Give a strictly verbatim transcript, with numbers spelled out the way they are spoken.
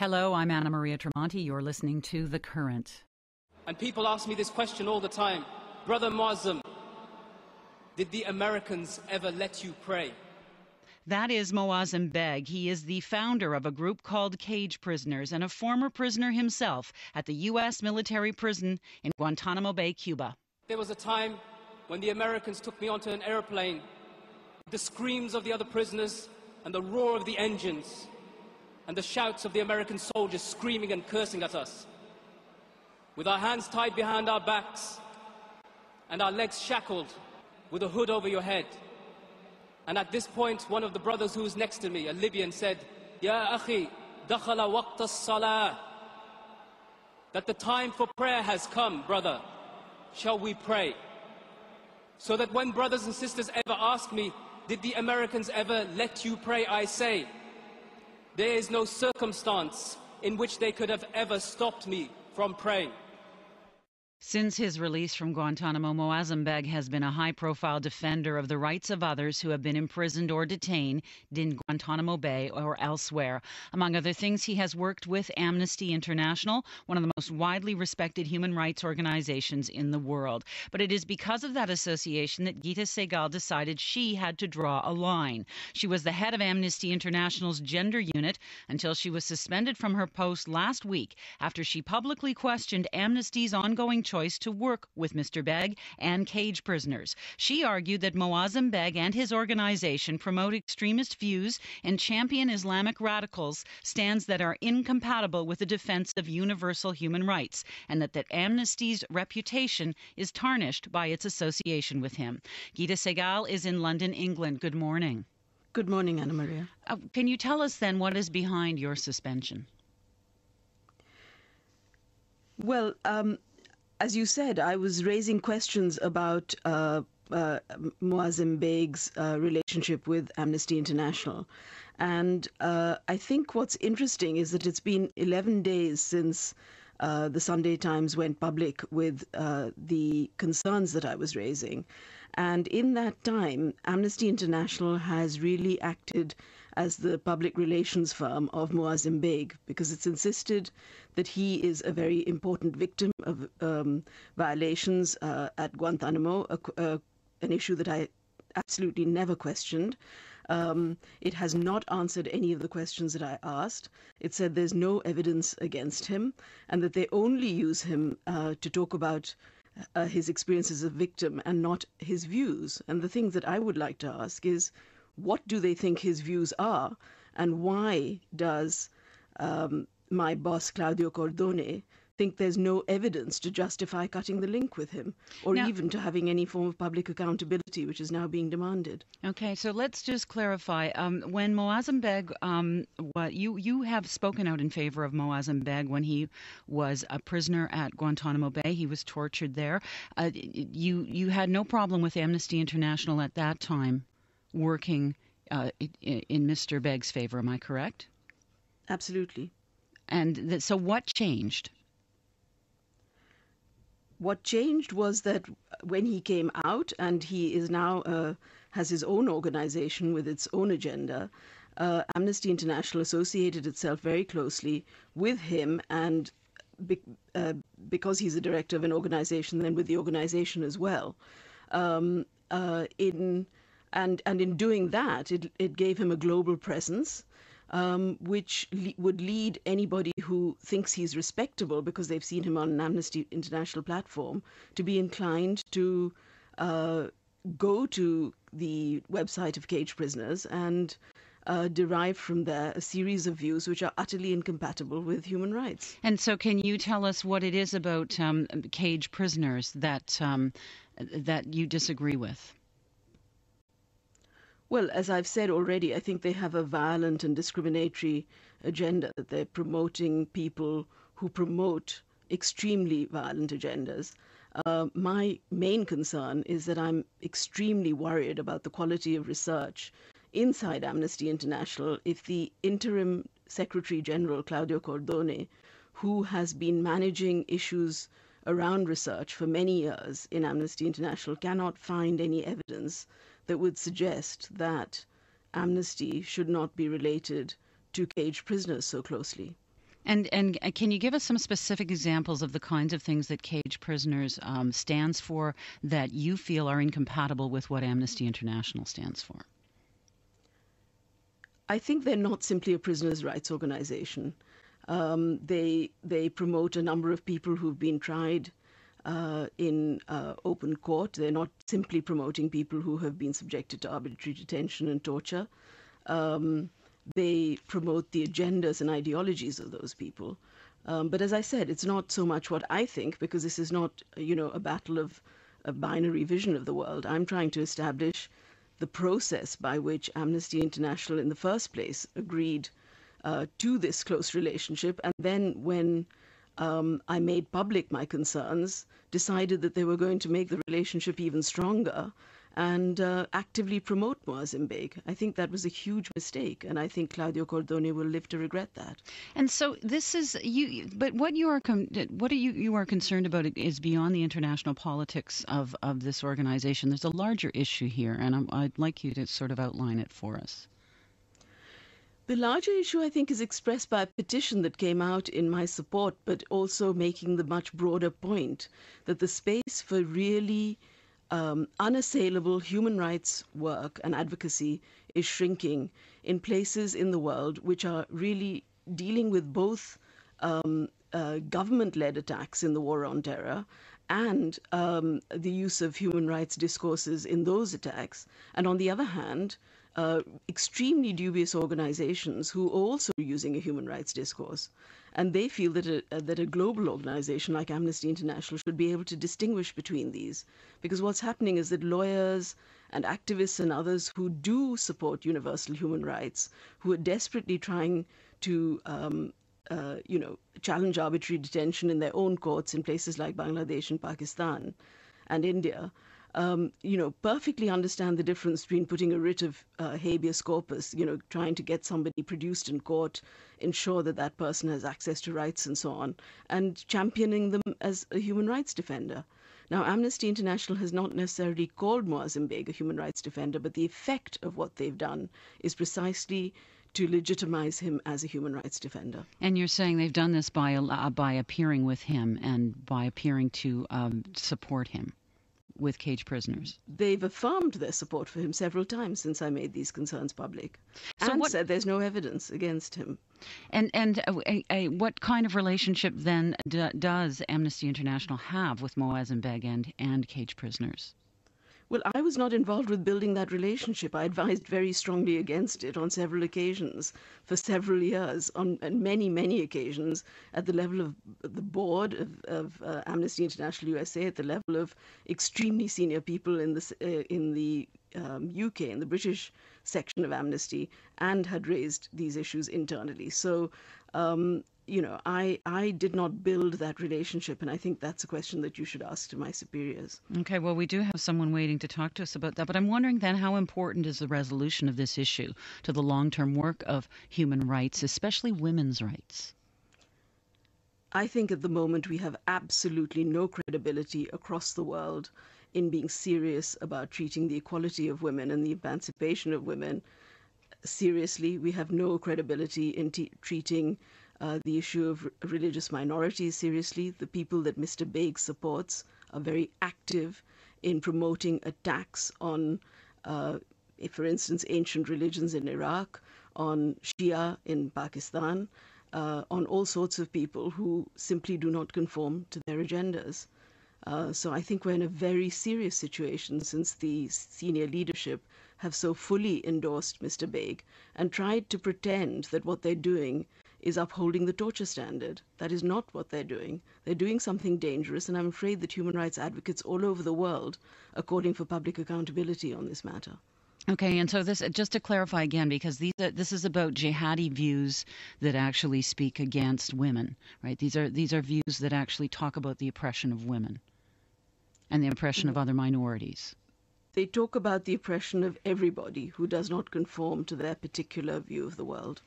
Hello, I'm Anna Maria Tremonti. You're listening to The Current. And people ask me this question all the time. Brother Moazzam, did the Americans ever let you pray? That is Moazzam Begg. He is the founder of a group called Cage Prisoners and a former prisoner himself at the U S military prison in Guantanamo Bay, Cuba. There was a time when the Americans took me onto an airplane. The screams of the other prisoners and the roar of the engines and the shouts of the American soldiers screaming and cursing at us. With our hands tied behind our backs and our legs shackled with a hood over your head. And at this point, one of the brothers who was next to me, a Libyan, said, Ya akhi, dakhala waqt as-salah. That the time for prayer has come, brother. Shall we pray? So that when brothers and sisters ever ask me, did the Americans ever let you pray, I say, there is no circumstance in which they could have ever stopped me from praying. Since his release from Guantanamo, Moazzam Begg has been a high-profile defender of the rights of others who have been imprisoned or detained in Guantanamo Bay or elsewhere. Among other things, he has worked with Amnesty International, one of the most widely respected human rights organizations in the world. But it is because of that association that Gita Sahgal decided she had to draw a line. She was the head of Amnesty International's gender unit until she was suspended from her post last week after she publicly questioned Amnesty's ongoing choice to work with Mister Begg and Cage Prisoners. She argued that Moazzam Begg and his organization promote extremist views and champion Islamic radicals, stands that are incompatible with the defense of universal human rights, and that, that Amnesty's reputation is tarnished by its association with him. Gita Sahgal is in London, England. Good morning. Good morning, Anna Maria. Uh, can you tell us then what is behind your suspension? Well, um... as you said, I was raising questions about uh, uh, Moazzam Begg's uh, relationship with Amnesty International. And uh, I think what's interesting is that it's been eleven days since uh, the Sunday Times went public with uh, the concerns that I was raising. And in that time, Amnesty International has really acted as the public relations firm of Moazzam Begg, because it's insisted that he is a very important victim of um, violations uh, at Guantanamo, a, uh, an issue that I absolutely never questioned. Um, it has not answered any of the questions that I asked. It said there's no evidence against him and that they only use him uh, to talk about uh, his experience as a victim and not his views. And the thing that I would like to ask is, what do they think his views are, and why does um, my boss, Claudio Cordone, think there's no evidence to justify cutting the link with him, or now, even to having any form of public accountability, which is now being demanded? Okay, so let's just clarify. Um, when Moazzam Begg, um, what, you, you have spoken out in favor of Moazzam Begg when he was a prisoner at Guantanamo Bay. He was tortured there. Uh, you, you had no problem with Amnesty International at that time working uh, in Mister Begg's favor, am I correct? Absolutely. And th so what changed? What changed was that when he came out, and he is now uh, has his own organization with its own agenda, uh, Amnesty International associated itself very closely with him, and be uh, because he's a director of an organization, then with the organization as well. Um, uh, in... And, and in doing that, it, it gave him a global presence, um, which le would lead anybody who thinks he's respectable, because they've seen him on an Amnesty International platform, to be inclined to uh, go to the website of Cage Prisoners and Uh, derive from there a series of views which are utterly incompatible with human rights. And so can you tell us what it is about um, Cage Prisoners that, um, that you disagree with? Well, as I've said already, I think they have a violent and discriminatory agenda, that they're promoting people who promote extremely violent agendas. Uh, my main concern is that I'm extremely worried about the quality of research inside Amnesty International if the interim Secretary General, Claudio Cordone, who has been managing issues around research for many years in Amnesty International, cannot find any evidence that would suggest that Amnesty should not be related to Cage Prisoners so closely. And and can you give us some specific examples of the kinds of things that Cage Prisoners um, stands for that you feel are incompatible with what Amnesty International stands for? I think they're not simply a prisoners' rights organization. Um, they, they promote a number of people who've been tried uh, in uh, open court. They're not simply promoting people who have been subjected to arbitrary detention and torture. Um, They promote the agendas and ideologies of those people. Um, but as I said, it's not so much what I think, because this is not, you know, a battle of a binary vision of the world. I'm trying to establish the process by which Amnesty International in the first place agreed uh, to this close relationship. And then when um, I made public my concerns, decided that they were going to make the relationship even stronger and uh, actively promote Moazzam Begg. I think that was a huge mistake, and I think Claudio Cordone will live to regret that. And so this is you. But what you are what are you you are concerned about is beyond the international politics of of this organization. There's a larger issue here, and I'm, I'd like you to sort of outline it for us. The larger issue, I think, is expressed by a petition that came out in my support, but also making the much broader point that the space for really Um, unassailable human rights work and advocacy is shrinking in places in the world which are really dealing with both um, uh, government-led attacks in the war on terror and um, the use of human rights discourses in those attacks. And on the other hand, uh, extremely dubious organizations who are also using a human rights discourse. And they feel that a, that a global organization like Amnesty International should be able to distinguish between these. Because what's happening is that lawyers and activists and others who do support universal human rights, who are desperately trying to um, uh, you know, challenge arbitrary detention in their own courts in places like Bangladesh and Pakistan and India, Um, you know, perfectly understand the difference between putting a writ of uh, habeas corpus, you know, trying to get somebody produced in court, ensure that that person has access to rights and so on, and championing them as a human rights defender. Now, Amnesty International has not necessarily called Moazzam Begg a human rights defender, but the effect of what they've done is precisely to legitimize him as a human rights defender. And you're saying they've done this by, uh, by appearing with him and by appearing to um, support him with Cage Prisoners. They've affirmed their support for him several times since I made these concerns public, so and what, said there's no evidence against him. And and uh, uh, what kind of relationship then d does Amnesty International have with Moazzam Begg and, and Cage Prisoners? Well, I was not involved with building that relationship. I advised very strongly against it on several occasions for several years, on, on many, many occasions, at the level of the board of, of uh, Amnesty International U S A, at the level of extremely senior people in the, uh, in the um, U K, in the British section of Amnesty, and had raised these issues internally. So, um, you know, I, I did not build that relationship, and I think that's a question that you should ask to my superiors. Okay, well, we do have someone waiting to talk to us about that, but I'm wondering then how important is the resolution of this issue to the long-term work of human rights, especially women's rights? I think at the moment we have absolutely no credibility across the world in being serious about treating the equality of women and the emancipation of women. Seriously, we have no credibility in t treating Uh, the issue of religious minorities seriously. The people that Mister Begg supports are very active in promoting attacks on, uh, for instance, ancient religions in Iraq, on Shia in Pakistan, uh, on all sorts of people who simply do not conform to their agendas. Uh, so I think we're in a very serious situation since the senior leadership have so fully endorsed Mister Begg and tried to pretend that what they're doing is upholding the torture standard. That is not what they're doing. They're doing something dangerous, and I'm afraid that human rights advocates all over the world are calling for public accountability on this matter. Okay, and so this, just to clarify again, because these, uh, this is about jihadi views that actually speak against women, right? These are, these are views that actually talk about the oppression of women and the oppression of other minorities. They talk about the oppression of everybody who does not conform to their particular view of the world.